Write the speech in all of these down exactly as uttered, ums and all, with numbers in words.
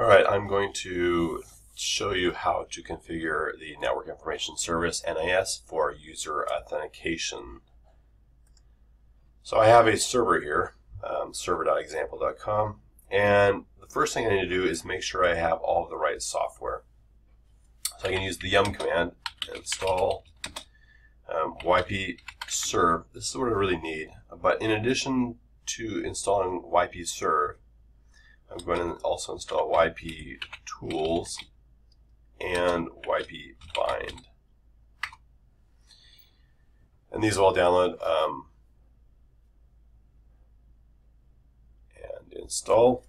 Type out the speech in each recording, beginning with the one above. All right, I'm going to show you how to configure the Network Information Service N I S for user authentication. So I have a server here, um, server dot example dot com, and the first thing I need to do is make sure I have all of the right software. So I can use the yum command, install um, ypserv. This is what I really need, but in addition to installing ypserv, I'm going to also install Y P tools and Y P bind. And these will all download um, and install.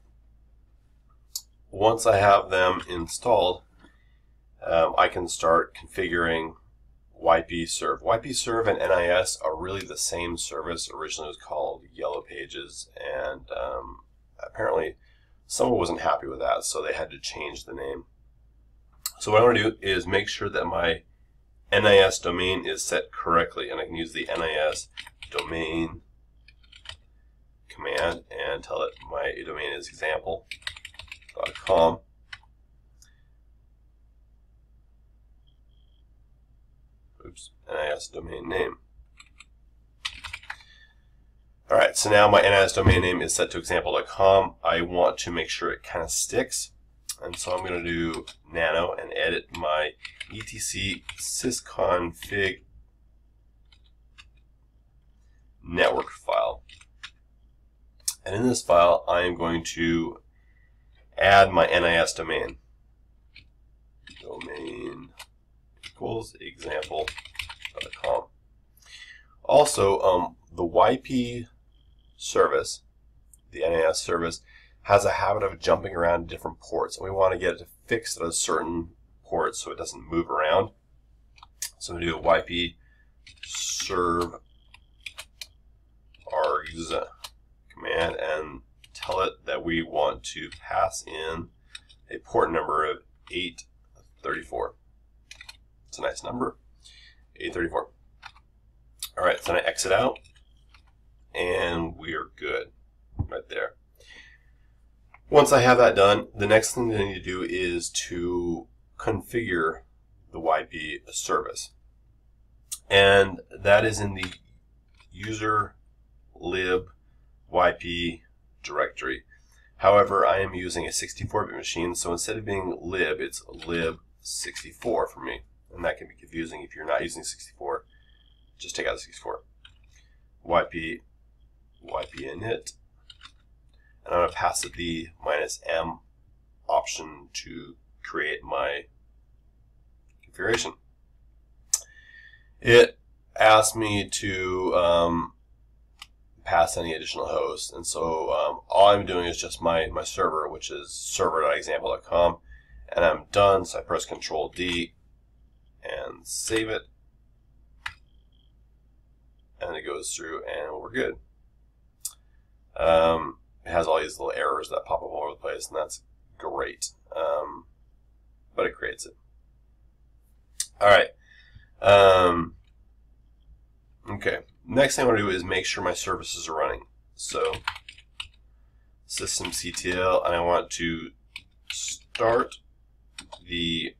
Once I have them installed, um, I can start configuring ypserv. ypserv and N I S are really the same service. Originally it was called Yellow Pages, and um, apparently someone wasn't happy with that, so they had to change the name. So what I want to do is make sure that my N I S domain is set correctly, and I can use the N I S domain command and tell it my domain is example dot com. Oops, N I S domain name. Alright, so now my N I S domain name is set to example dot com. I want to make sure it kind of sticks, and so I'm going to do nano and edit my E T C sysconfig network file. And in this file, I am going to add my N I S domain. Domain equals example dot com. Also, um, the Y P service, the N I S service, has a habit of jumping around different ports, and we want to get it fixed at a certain port so it doesn't move around. So I'm going to do a Y P serv args command and tell it that we want to pass in a port number of eight thirty-four. It's a nice number, eight thirty-four. All right, so I'm going to exit out, and we are good right there. Once I have that done, the next thing that I need to do is to configure the Y P service. And that is in the user lib Y P directory. However, I am using a sixty-four bit machine, so instead of being lib, it's lib sixty-four for me. And that can be confusing if you're not using sixty-four. Just take out the sixty-four. Y P, Y P init, and I'm going to pass it the minus M option to create my configuration. It asked me to um, pass any additional hosts, and so um, all I'm doing is just my, my server, which is server dot example dot com, and I'm done, so I press Control D and save it. And it goes through, and we're good. Um, it has all these little errors that pop up all over the place, and that's great. Um, but it creates it. All right. Um, okay. Next thing I want to do is make sure my services are running. So systemctl, and I want to start the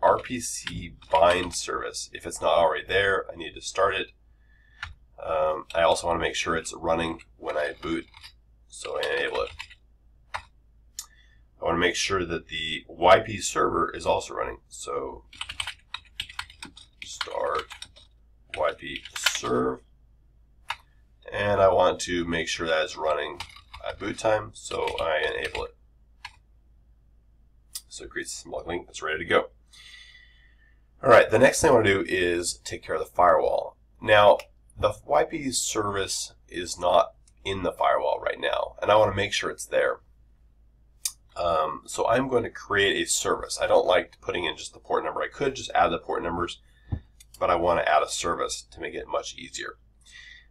R P C bind service. If it's not already there, I need to start it. Um, I also want to make sure it's running when I boot, so I enable it. I want to make sure that the Y P server is also running, so start Y P serve, and I want to make sure that it's running at boot time, so I enable it. So it creates a symbolic link that's ready to go. Alright, the next thing I want to do is take care of the firewall. Now, the Y P service is not in the firewall right now, and I want to make sure it's there. Um, so I'm going to create a service. I don't like putting in just the port number. I could just add the port numbers, but I want to add a service to make it much easier.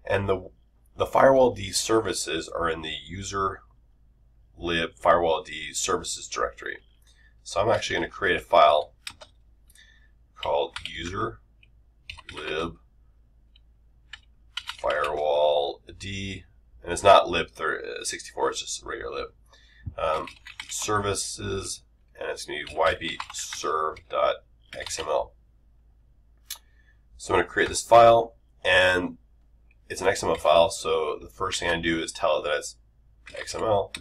And the the firewalld services are in the user lib firewalld services directory. So I'm actually going to create a file called user lib firewall d, and it's not lib sixty-four, it's just regular lib. um, services, and it's going to be ypserv.xml. So I'm going to create this file, and it's an X M L file, so the first thing I do is tell it that it's X M L,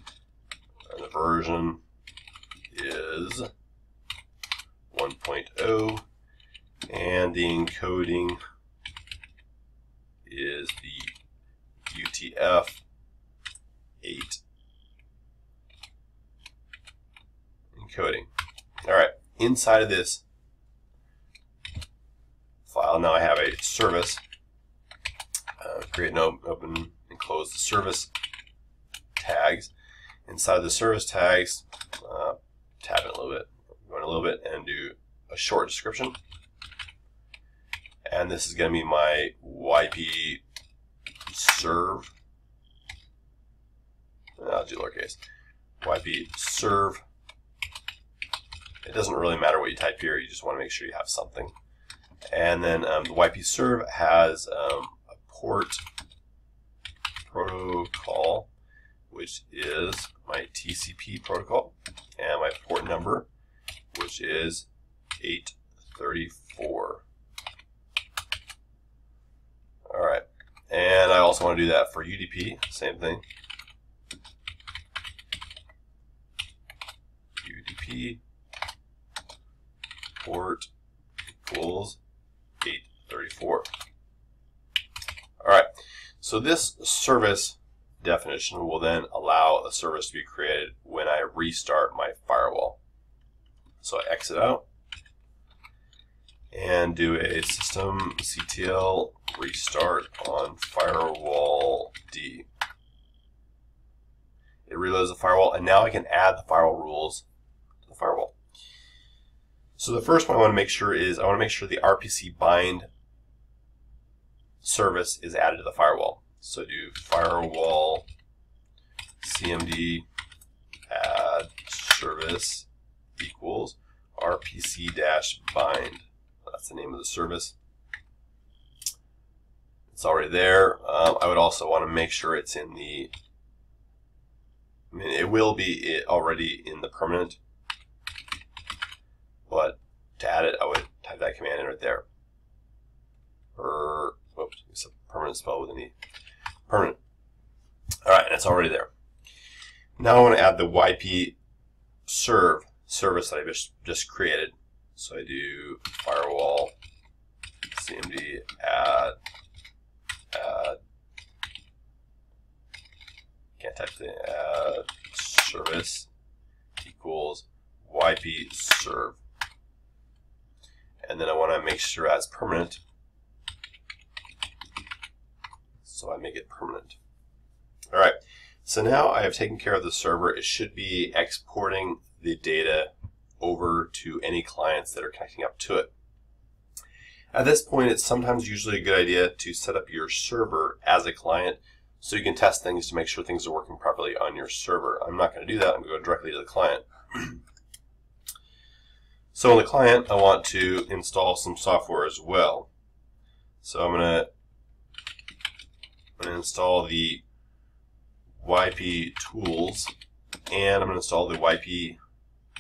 and the version is one point oh, and the encoding is the U T F eight encoding. Alright, inside of this file now I have a service. Uh, create an open and close the service tags. Inside the service tags, uh, tab it a little bit, go in a little bit and do a short description. And this is going to be my Y P serve. I'll do lowercase. Y P serve. It doesn't really matter what you type here. You just want to make sure you have something. And then um, the Y P serve has um, a port protocol, which is my T C P protocol, and my port number, which is eight thirty-four. Alright, and I also want to do that for U D P, same thing. U D P port equals eight thirty-four. Alright, so this service definition will then allow a service to be created when I restart my firewall. So I exit out and do a systemctl restart on firewall D. It reloads the firewall, and now I can add the firewall rules to the firewall. So the first one I want to make sure is I want to make sure the R P C bind service is added to the firewall. So do firewall C M D add service equals rpc dash bind. That's the name of the service. It's already there. Um, I would also want to make sure it's in the. I mean, it will be it already in the permanent, but to add it, I would type that command in right there. Per, whoops, it's a permanent spell with an E. Permanent. All right, and it's already there. Now I want to add the Y P serve service that I just just created. So I do firewall C M D add add can't type the add service equals Y P serve, and then I want to make sure that's permanent, so I make it permanent. All right, so now I have taken care of the server. It should be exporting the data over to any clients that are connecting up to it. At this point, it's sometimes usually a good idea to set up your server as a client so you can test things to make sure things are working properly on your server. I'm not going to do that. I'm going to go directly to the client. So on the client, I want to install some software as well. So I'm going to, I'm going to install the Y P tools, and I'm going to install the Y P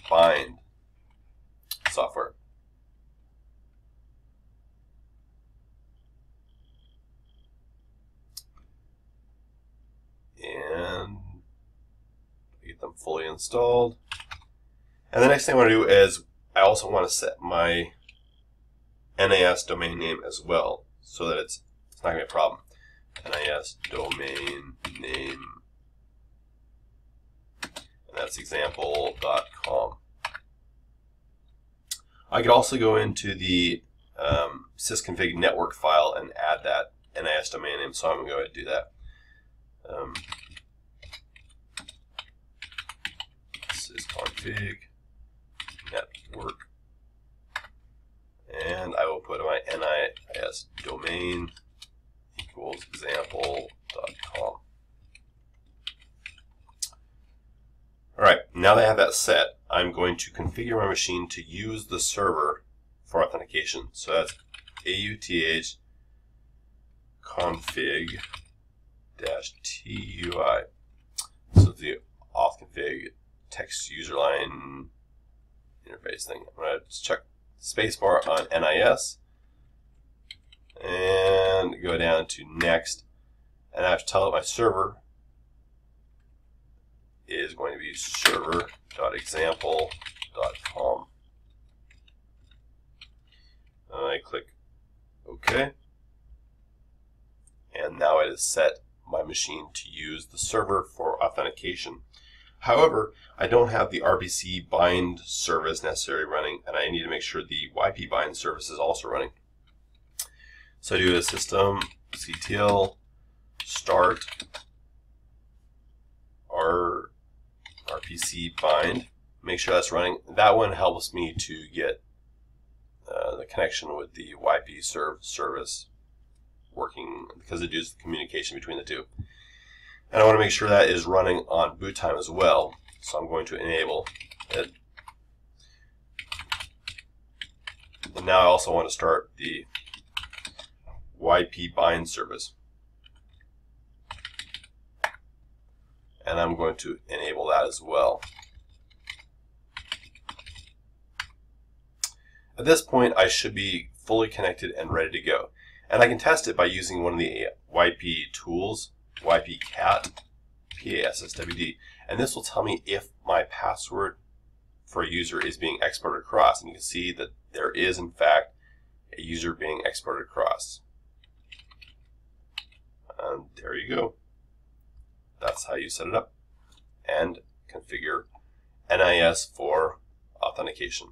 bind software. And get them fully installed. And the next thing I want to do is I also want to set my N A S domain name as well, so that it's, it's not going to be a problem. N A S domain name, and that's example dot com. I could also go into the um, sysconfig network file and add that N A S domain name, so I'm going to go ahead and do that. Um, sysconfig network, and I will put my N A S domain equals example dot com. Alright, now that I have that set, I'm going to configure my machine to use the server for authentication. So that's A U T H config dash T U I. So the auth config text user line interface thing. I'm going to check spacebar on N I S and go down to next, and I have to tell it my server is going to be server dot example dot com. And I click OK, and now it has set my machine to use the server for authentication. However, I don't have the R P C bind service necessarily running, and I need to make sure the Y P bind service is also running. So I do a systemctl start r rpc bind, make sure that's running. That one helps me to get uh, the connection with the Y P serv service working, because it does the communication between the two. And I want to make sure that is running on boot time as well, so I'm going to enable it. And now I also want to start the Y P bind service, and I'm going to enable that as well. At this point I should be fully connected and ready to go, and I can test it by using one of the Y P tools, YPCAT, P A S S W D, and this will tell me if my password for a user is being exported across. And you can see that there is, in fact, a user being exported across. And there you go. That's how you set it up and configure N I S for authentication.